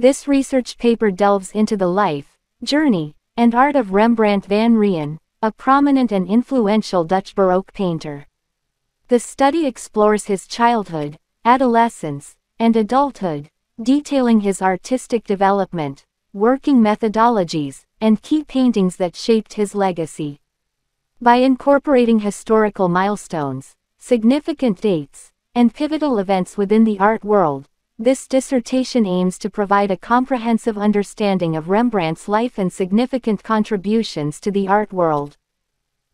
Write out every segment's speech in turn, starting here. This research paper delves into the life, journey, and art of Rembrandt van Rijn, a prominent and influential Dutch Baroque painter. The study explores his childhood, adolescence, and adulthood, detailing his artistic development, working methodologies, and key paintings that shaped his legacy. By incorporating historical milestones, significant dates, and pivotal events within the art world, this dissertation aims to provide a comprehensive understanding of Rembrandt's life and significant contributions to the art world.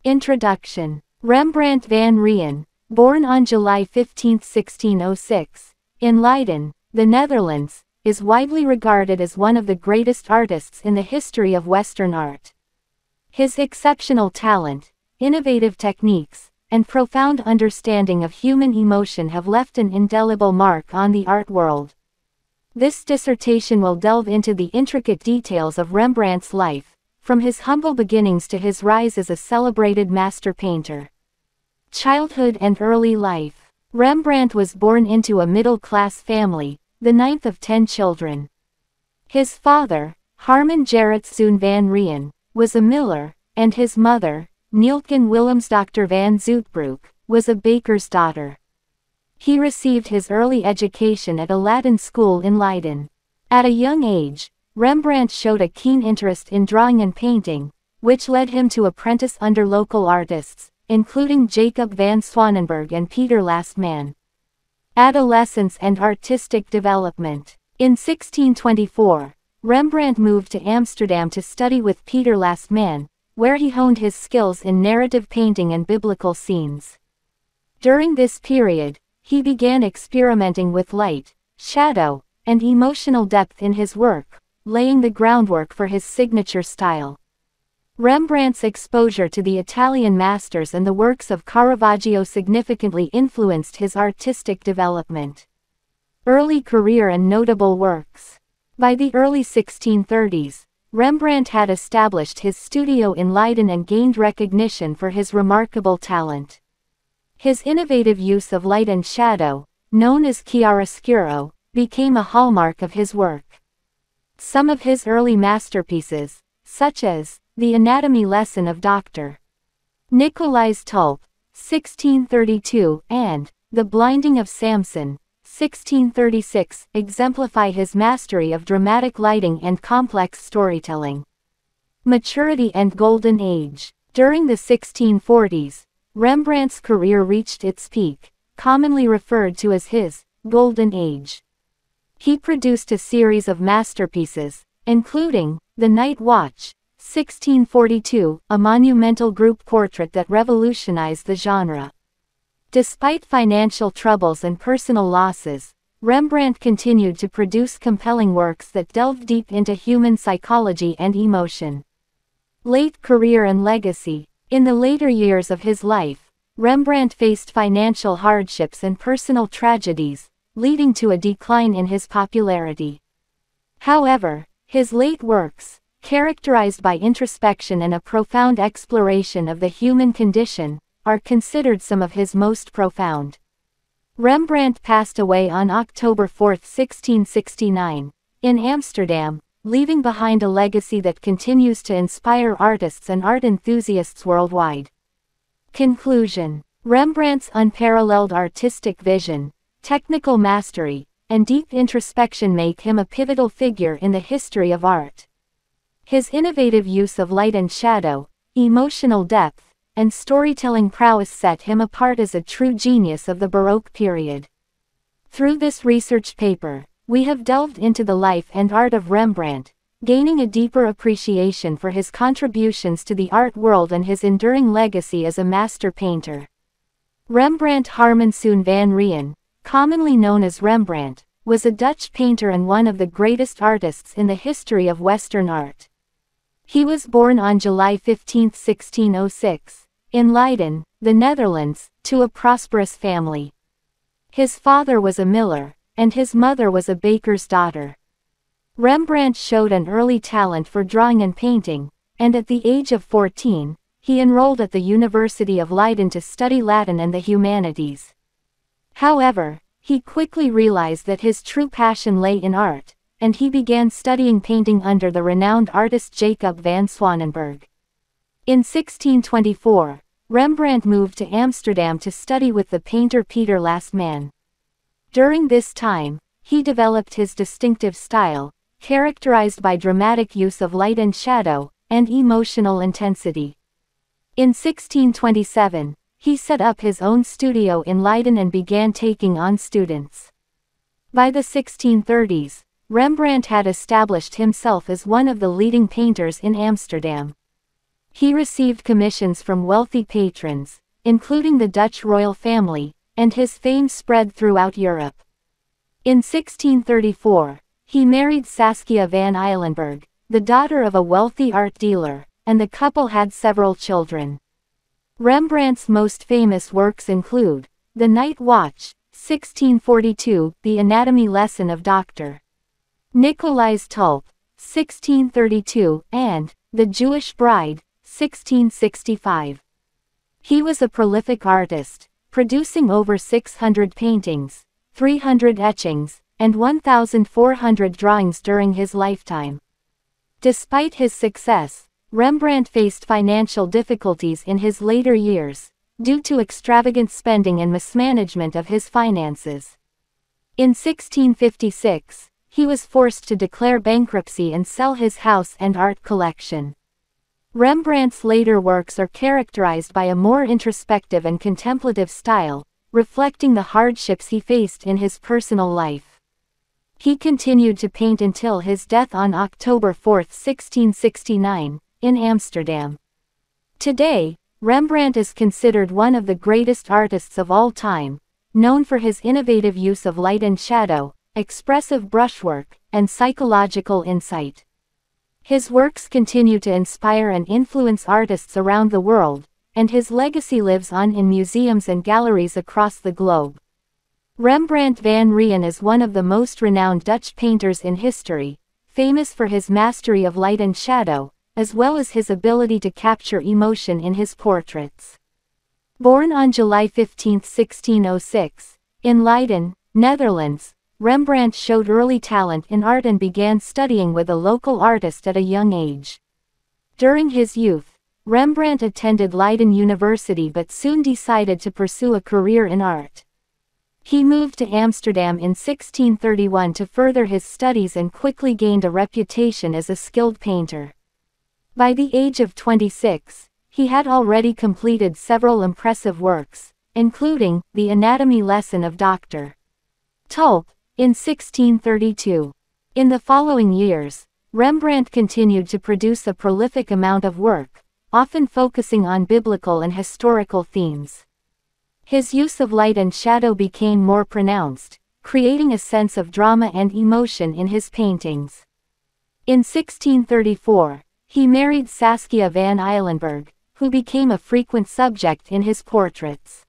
Introduction. Rembrandt van Rijn, born on July 15, 1606, in Leiden, the Netherlands, is widely regarded as one of the greatest artists in the history of Western art. His exceptional talent, innovative techniques, and profound understanding of human emotion have left an indelible mark on the art world. This dissertation will delve into the intricate details of Rembrandt's life, from his humble beginnings to his rise as a celebrated master painter. Childhood and early life. Rembrandt was born into a middle-class family, the ninth of 10 children. His father, Harmen Gerritszoon van Rijn, was a miller, and his mother, Neeltgen Willemsdochter van Zuytbrouck, was a baker's daughter. He received his early education at a Latin school in Leiden. At a young age, Rembrandt showed a keen interest in drawing and painting, which led him to apprentice under local artists, including Jacob van Swanenburg and Peter Lastman. Adolescence and artistic development. In 1624, Rembrandt moved to Amsterdam to study with Peter Lastman, where he honed his skills in narrative painting and biblical scenes. During this period, he began experimenting with light, shadow, and emotional depth in his work, laying the groundwork for his signature style. Rembrandt's exposure to the Italian masters and the works of Caravaggio significantly influenced his artistic development. Early career and notable works. By the early 1630s, Rembrandt had established his studio in Leiden and gained recognition for his remarkable talent. His innovative use of light and shadow, known as chiaroscuro, became a hallmark of his work. Some of his early masterpieces, such as The Anatomy Lesson of Dr. Nicolaes Tulp, 1632, and The Blinding of Samson, 1636, exemplify his mastery of dramatic lighting and complex storytelling. Maturity and Golden Age. During the 1640s, Rembrandt's career reached its peak, commonly referred to as his Golden Age. He produced a series of masterpieces, including The Night Watch, 1642, a monumental group portrait that revolutionized the genre. Despite financial troubles and personal losses, Rembrandt continued to produce compelling works that delved deep into human psychology and emotion. Late career and legacy. In the later years of his life, Rembrandt faced financial hardships and personal tragedies, leading to a decline in his popularity. However, his late works, characterized by introspection and a profound exploration of the human condition, are considered some of his most profound. Rembrandt passed away on October 4, 1669, in Amsterdam, leaving behind a legacy that continues to inspire artists and art enthusiasts worldwide. Conclusion. Rembrandt's unparalleled artistic vision, technical mastery, and deep introspection make him a pivotal figure in the history of art. His innovative use of light and shadow, emotional depth, and storytelling prowess set him apart as a true genius of the Baroque period. Through this research paper, we have delved into the life and art of Rembrandt, gaining a deeper appreciation for his contributions to the art world and his enduring legacy as a master painter. Rembrandt Harmenzoon van Rijn, commonly known as Rembrandt, was a Dutch painter and one of the greatest artists in the history of Western art. He was born on July 15, 1606. In Leiden, the Netherlands, to a prosperous family. His father was a miller, and his mother was a baker's daughter. Rembrandt showed an early talent for drawing and painting, and at the age of 14, he enrolled at the University of Leiden to study Latin and the humanities. However, he quickly realized that his true passion lay in art, and he began studying painting under the renowned artist Jacob van Swanenburg. In 1624, Rembrandt moved to Amsterdam to study with the painter Peter Lastman. During this time, he developed his distinctive style, characterized by dramatic use of light and shadow, and emotional intensity. In 1627, he set up his own studio in Leiden and began taking on students. By the 1630s, Rembrandt had established himself as one of the leading painters in Amsterdam. He received commissions from wealthy patrons, including the Dutch royal family, and his fame spread throughout Europe. In 1634, he married Saskia van Uylenburgh, the daughter of a wealthy art dealer, and the couple had several children. Rembrandt's most famous works include The Night Watch, 1642, The Anatomy Lesson of Dr. Nicolaes Tulp, 1632, and The Jewish Bride, 1665. He was a prolific artist, producing over 600 paintings, 300 etchings, and 1,400 drawings during his lifetime. Despite his success, Rembrandt faced financial difficulties in his later years, due to extravagant spending and mismanagement of his finances. In 1656, he was forced to declare bankruptcy and sell his house and art collection. Rembrandt's later works are characterized by a more introspective and contemplative style, reflecting the hardships he faced in his personal life. He continued to paint until his death on October 4, 1669, in Amsterdam. Today, Rembrandt is considered one of the greatest artists of all time, known for his innovative use of light and shadow, expressive brushwork, and psychological insight. His works continue to inspire and influence artists around the world, and his legacy lives on in museums and galleries across the globe. Rembrandt van Rijn is one of the most renowned Dutch painters in history, famous for his mastery of light and shadow, as well as his ability to capture emotion in his portraits. Born on July 15, 1606, in Leiden, Netherlands, Rembrandt showed early talent in art and began studying with a local artist at a young age. During his youth, Rembrandt attended Leiden University but soon decided to pursue a career in art. He moved to Amsterdam in 1631 to further his studies and quickly gained a reputation as a skilled painter. By the age of 26, he had already completed several impressive works, including The Anatomy Lesson of Dr. Tulp, in 1632. In the following years, Rembrandt continued to produce a prolific amount of work, often focusing on biblical and historical themes. His use of light and shadow became more pronounced, creating a sense of drama and emotion in his paintings. In 1634, he married Saskia van Uylenburgh, who became a frequent subject in his portraits.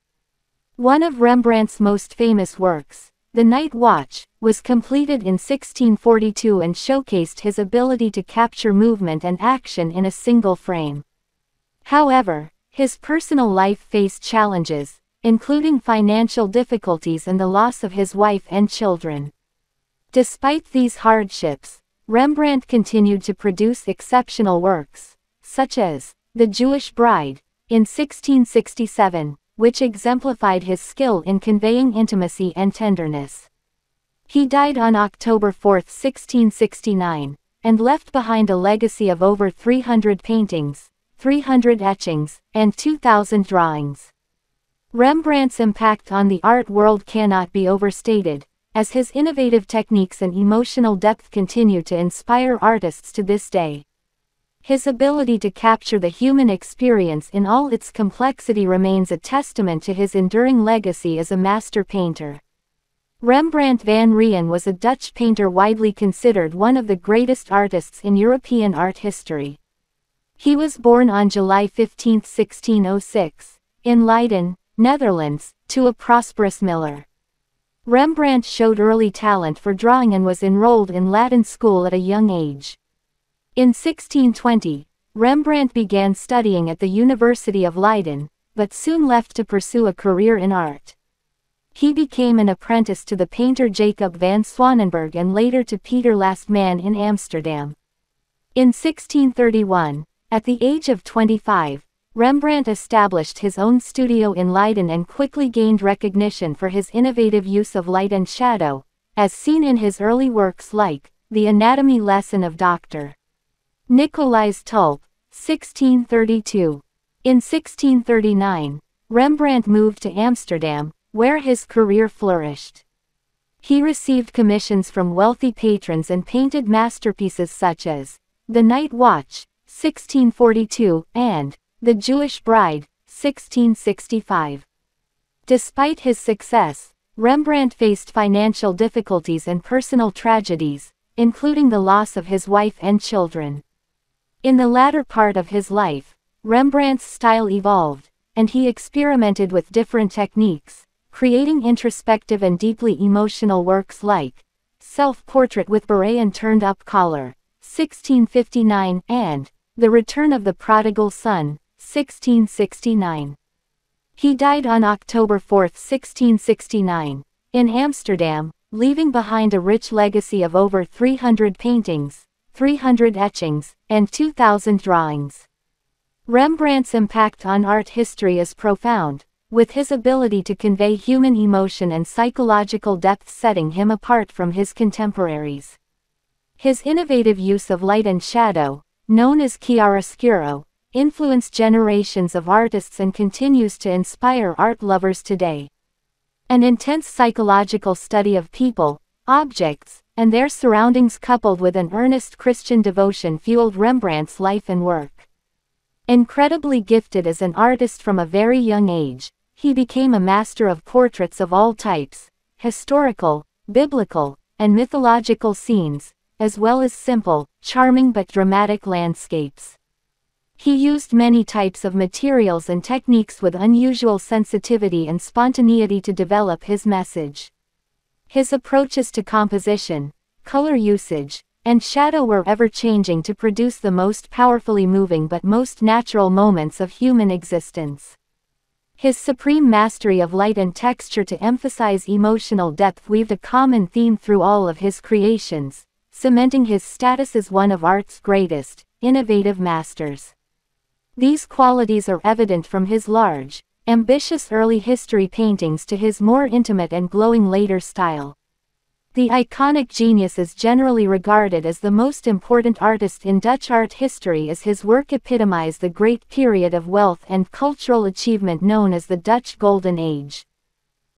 One of Rembrandt's most famous works, The Night Watch, was completed in 1642 and showcased his ability to capture movement and action in a single frame. However, his personal life faced challenges, including financial difficulties and the loss of his wife and children. Despite these hardships, Rembrandt continued to produce exceptional works, such as The Jewish Bride, in 1667, which exemplified his skill in conveying intimacy and tenderness. He died on October 4, 1669, and left behind a legacy of over 300 paintings, 300 etchings, and 2,000 drawings. Rembrandt's impact on the art world cannot be overstated, as his innovative techniques and emotional depth continue to inspire artists to this day. His ability to capture the human experience in all its complexity remains a testament to his enduring legacy as a master painter. Rembrandt van Rijn was a Dutch painter widely considered one of the greatest artists in European art history. He was born on July 15, 1606, in Leiden, Netherlands, to a prosperous miller. Rembrandt showed early talent for drawing and was enrolled in Latin school at a young age. In 1620, Rembrandt began studying at the University of Leiden, but soon left to pursue a career in art. he became an apprentice to the painter Jacob van Swanenburg and later to Peter Lastman in Amsterdam. In 1631, at the age of 25, Rembrandt established his own studio in Leiden and quickly gained recognition for his innovative use of light and shadow, as seen in his early works like The Anatomy Lesson of Dr. Nicolaes Tulp, 1632. In 1639, Rembrandt moved to Amsterdam, where his career flourished. He received commissions from wealthy patrons and painted masterpieces such as The Night Watch, 1642, and The Jewish Bride, 1665. Despite his success, Rembrandt faced financial difficulties and personal tragedies, including the loss of his wife and children. In the latter part of his life, Rembrandt's style evolved, and he experimented with different techniques, creating introspective and deeply emotional works like Self Portrait with Beret and Turned Up Collar, 1659, and The Return of the Prodigal Son, 1669. He died on October 4, 1669, in Amsterdam, leaving behind a rich legacy of over 300 paintings, 300 etchings, and 2,000 drawings. Rembrandt's impact on art history is profound, with his ability to convey human emotion and psychological depth setting him apart from his contemporaries. His innovative use of light and shadow, known as chiaroscuro, influenced generations of artists and continues to inspire art lovers today. An intense psychological study of people, objects, and their surroundings coupled with an earnest Christian devotion fueled Rembrandt's life and work. Incredibly gifted as an artist from a very young age, he became a master of portraits of all types, historical, biblical, and mythological scenes, as well as simple, charming but dramatic landscapes. He used many types of materials and techniques with unusual sensitivity and spontaneity to develop his message. His approaches to composition, color usage, and shadow were ever-changing to produce the most powerfully moving but most natural moments of human existence. His supreme mastery of light and texture to emphasize emotional depth weaved a common theme through all of his creations, cementing his status as one of art's greatest, innovative masters. These qualities are evident from his large, ambitious early history paintings to his more intimate and glowing later style. The iconic genius is generally regarded as the most important artist in Dutch art history, as his work epitomized the great period of wealth and cultural achievement known as the Dutch Golden Age.